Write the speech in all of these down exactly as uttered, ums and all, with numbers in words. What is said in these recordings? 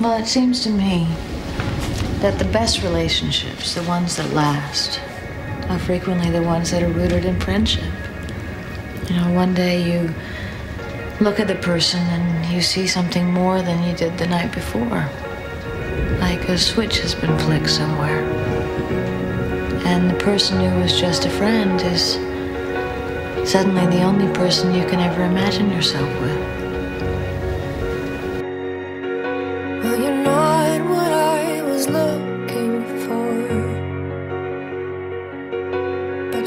Well, it seems to me that the best relationships, the ones that last, are frequently the ones that are rooted in friendship. You know, one day you look at the person and you see something more than you did the night before. Like a switch has been flicked somewhere. And the person who was just a friend is suddenly the only person you can ever imagine yourself with.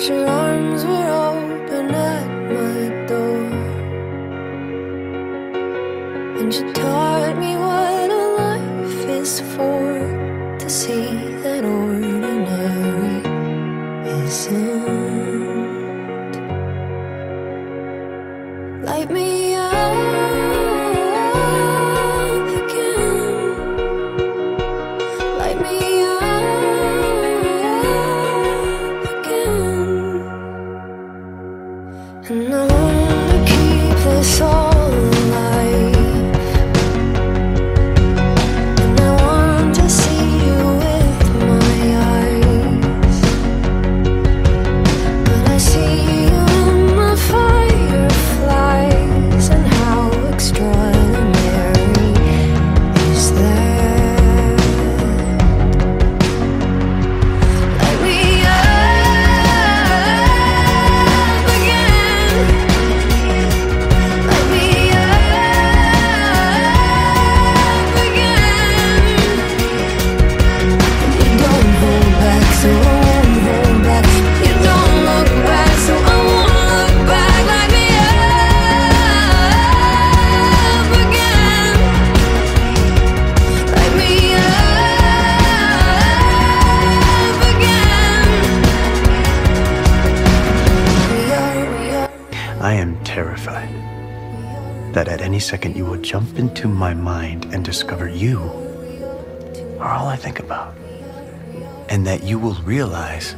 Your arms were open at my door, and you taught me what a life is for, to see that ordinary isn't. Light me up again, light me up. And I wanna keep this all alive, and I want to see you with my eyes, but I see you in my fireflies, and how extraordinary is that? Light me up. I am terrified that at any second you will jump into my mind and discover you are all I think about, and that you will realize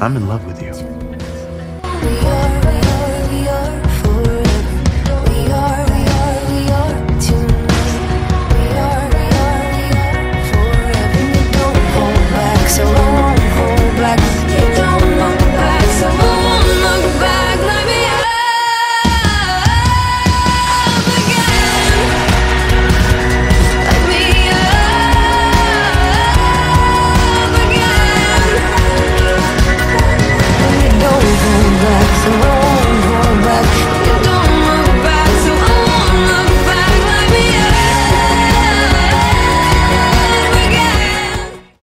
I'm in love with you. We are, we are, we are forever. We are.